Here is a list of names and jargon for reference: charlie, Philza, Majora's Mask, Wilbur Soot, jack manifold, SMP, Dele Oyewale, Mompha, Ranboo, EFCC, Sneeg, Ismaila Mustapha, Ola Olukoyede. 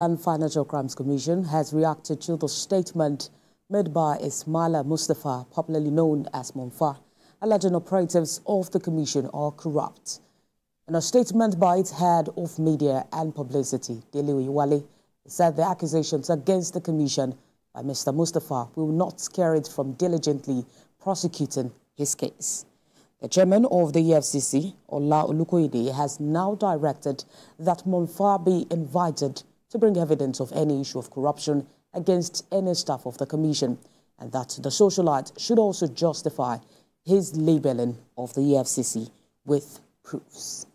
And Financial Crimes Commission has reacted to the statement made by Ismaila Mustapha, popularly known as Mompha, alleging operatives of the commission are corrupt. In a statement by its head of media and publicity, Dele Oyewale, said the accusations against the commission by Mr. Mustapha will not scare it from diligently prosecuting his case. The chairman of the EFCC, Ola Olukoyede, has now directed that Mompha be invited to bring evidence of any issue of corruption against any staff of the commission, and that the socialite should also justify his labelling of the EFCC with proofs.